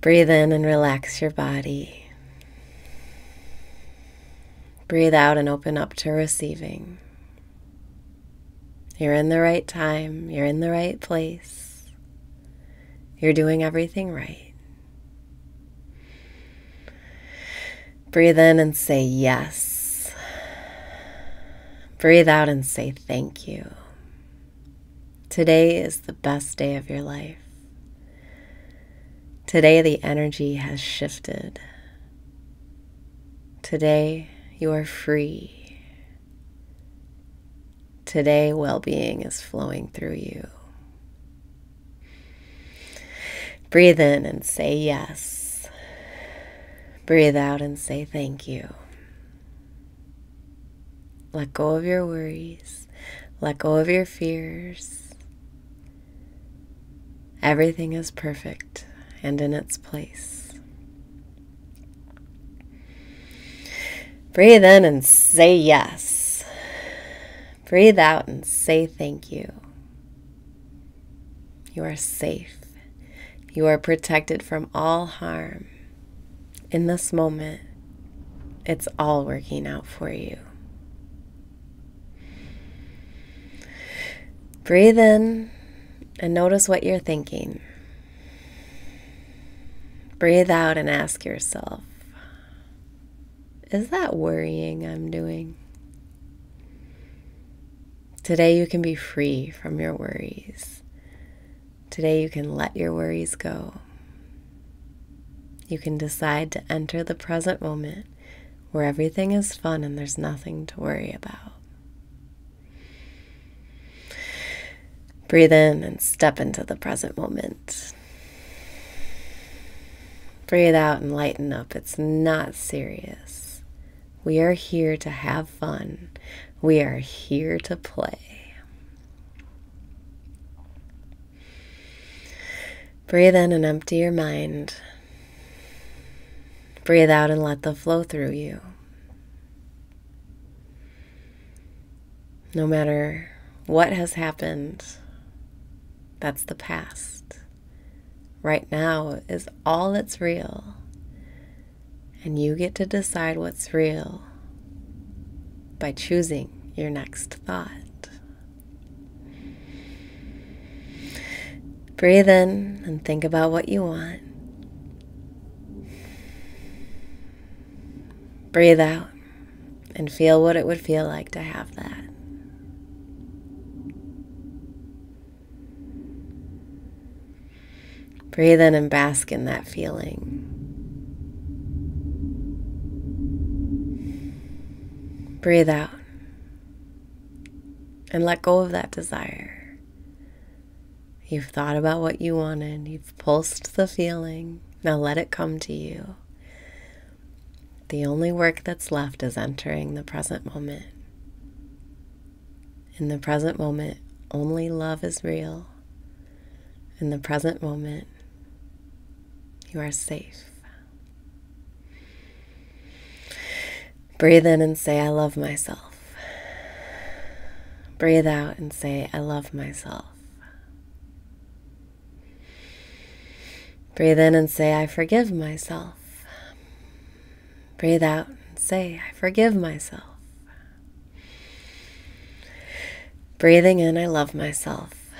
Breathe in and relax your body. Breathe out and open up to receiving. You're in the right time. You're in the right place. You're doing everything right. Breathe in and say yes. Breathe out and say thank you. Today is the best day of your life. Today, the energy has shifted. Today, you are free. Today, well-being is flowing through you. Breathe in and say yes. Breathe out and say thank you. Let go of your worries. Let go of your fears. Everything is perfect and in its place. Breathe in and say yes. Breathe out and say thank you. You are safe. You are protected from all harm. In this moment, it's all working out for you. Breathe in and notice what you're thinking. Breathe out and ask yourself, is that worrying I'm doing? Today you can be free from your worries. Today you can let your worries go. You can decide to enter the present moment where everything is fun and there's nothing to worry about. Breathe in and step into the present moment. Breathe out and lighten up. It's not serious. We are here to have fun. We are here to play. Breathe in and empty your mind. Breathe out and let the flow through you. No matter what has happened, that's the past. Right now is all that's real, and you get to decide what's real by choosing your next thought. Breathe in and think about what you want. Breathe out and feel what it would feel like to have that. Breathe in and bask in that feeling. Breathe out and let go of that desire. You've thought about what you wanted. You've pulsed the feeling. Now let it come to you. The only work that's left is entering the present moment. In the present moment, only love is real. In the present moment, you are safe. Breathe in and say, I love myself. Breathe out and say, I love myself. Breathe in and say, I forgive myself. Breathe out and say, I forgive myself. Breathing in, I love myself.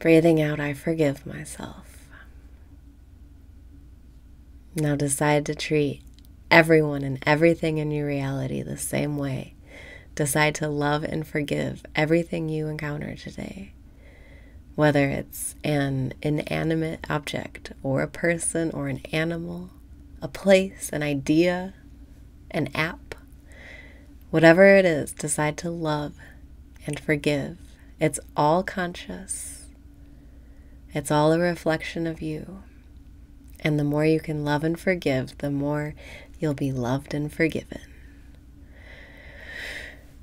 Breathing out, I forgive myself. Now decide to treat everyone and everything in your reality the same way. Decide to love and forgive everything you encounter today. Whether it's an inanimate object or a person or an animal, a place, an idea, an app. Whatever it is, decide to love and forgive. It's all conscious. It's all a reflection of you. And the more you can love and forgive, the more you'll be loved and forgiven.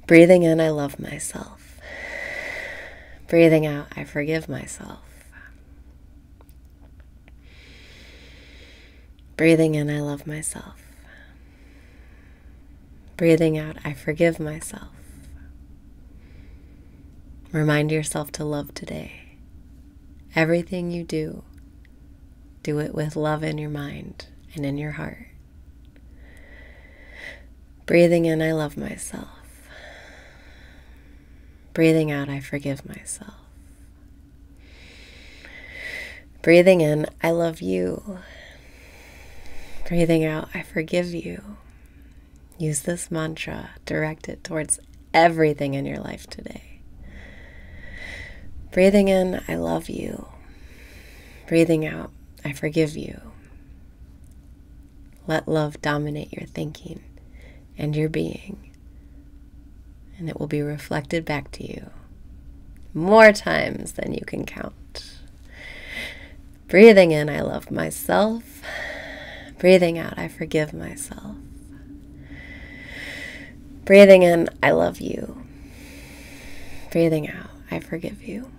Breathing in, I love myself. Breathing out, I forgive myself. Breathing in, I love myself. Breathing out, I forgive myself. Remind yourself to love today. Everything you do, do it with love in your mind and in your heart. Breathing in, I love myself. Breathing out, I forgive myself. Breathing in, I love you. Breathing out, I forgive you. Use this mantra, direct it towards everything in your life today. Breathing in, I love you. Breathing out, I forgive you. Let love dominate your thinking and your being, and it will be reflected back to you more times than you can count. Breathing in, I love myself. Breathing out, I forgive myself. Breathing in, I love you. Breathing out, I forgive you.